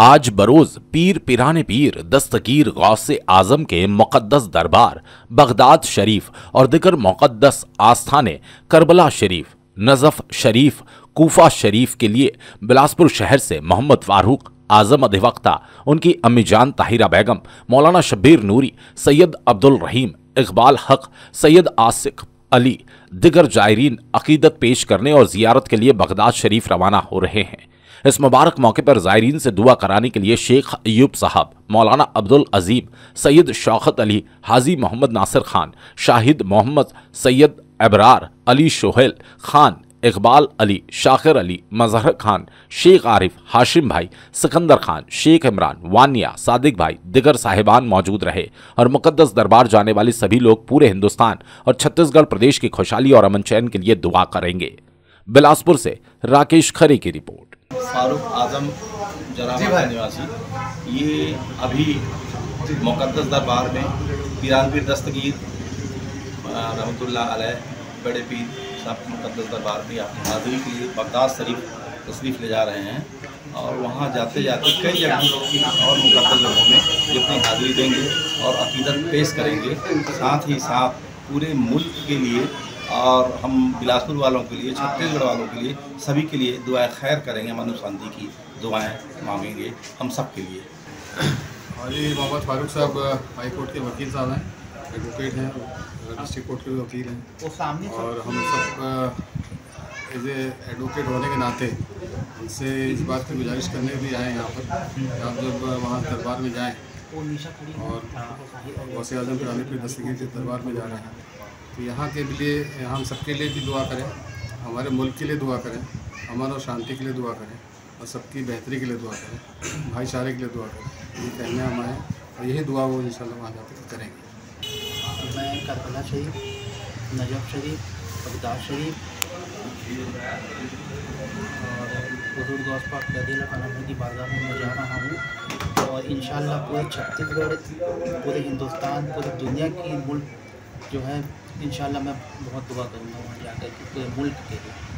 आज बरोज पीर पिराने पीर दस्तगीर गौसे आज़म के मुक़द्दस दरबार बगदाद शरीफ और दिगर मुक़द्दस आस्थाने करबला शरीफ, नजफ़ शरीफ, कोफा शरीफ के लिए बिलासपुर शहर से मोहम्मद फ़ारूक़ आज़म अधिवक्ता, उनकी अम्मी जान ताहिरा बेगम, मौलाना शबीर नूरी, सैयद अब्दुल रहीम, इकबाल हक़, सैयद आसिक अली दिगर जायरीन अक़ीदत पेश करने और ज़ियारत के लिए बगदाद शरीफ रवाना हो रहे हैं। इस मुबारक मौके पर ज़ायरीन से दुआ कराने के लिए शेख अयूब साहब, मौलाना अब्दुल अजीब, सैयद शौकत अली, हाजी मोहम्मद नासिर खान, शाहिद मोहम्मद, सैयद अबरार अली, शोहेल खान, इकबाल अली, शाखिर अली, मजहर खान, शेख आरिफ, हाशिम भाई, सिकंदर खान, शेख इमरान, वानिया सादिक भाई दिगर साहिबान मौजूद रहे और मुक़द्दस दरबार जाने वाले सभी लोग पूरे हिंदुस्तान और छत्तीसगढ़ प्रदेश की खुशहाली और अमन चैन के लिए दुआ करेंगे। बिलासपुर से राकेश खरे की रिपोर्ट। फ़ारूक़ आज़म जरावा निवासी ये अभी मुक़द्दस दरबार में पीरानवीर दस्तगीर रहमतुल्लाह अलैह बड़े पीर साहब मुक़द्दस दरबार में आपकी हाज़िरी के लिए बगदाद शरीफ तशरीफ़ ले जा रहे हैं और वहाँ जाते जाते कई जगह और मुक़द्दस जगहों में अपनी हाज़िरी देंगे और अक़ीदत पेश करेंगे। साथ ही साथ पूरे मुल्क के लिए और हम बिलासपुर वालों के लिए, छत्तीसगढ़ वालों के लिए, सभी के लिए दुआएं खैर करेंगे, अमन शांति की दुआएँ मांगेंगे हम सब के लिए। हाजी मोहम्मद फ़ारूक़ साहब हाईकोर्ट के वकील साहब हैं, एडवोकेट हैं, डिस्ट्रिक्ट कोर्ट के भी वकील हैं और हम सब एज एडवोकेट होने के नाते उनसे इस बात की गुजारिश करने भी आए यहाँ पर। आप जब वहाँ दरबार में जाएँ और गौसे आज़म पीरानवीर दस्तगीर के दरबार में जा रहे हैं तो यहाँ के लिए, हम सबके लिए भी दुआ करें, हमारे मुल्क के लिए दुआ करें, अमन और शांति के लिए दुआ करें और सबकी बेहतरी के लिए दुआ करें, भाईचारे के लिए दुआ करें, ये कहने हम आएँ और यही दुआ वो इंशाल्लाह वहाँ जाकर करेंगे। मैं करबला शरीफ, नजफ़ शरीफ, बगदाद शरीफ और हुजूर गौस पाक की बारगाह में जा रहा हूँ और इंशाल्लाह पूरे छत्तीसगढ़, पूरे हिंदुस्तान, पूरी दुनिया की मुल्क जो है इंशाल्लाह मैं बहुत दुआ करूँगा वहाँ जाकर के पूरे मुल्क के लिए।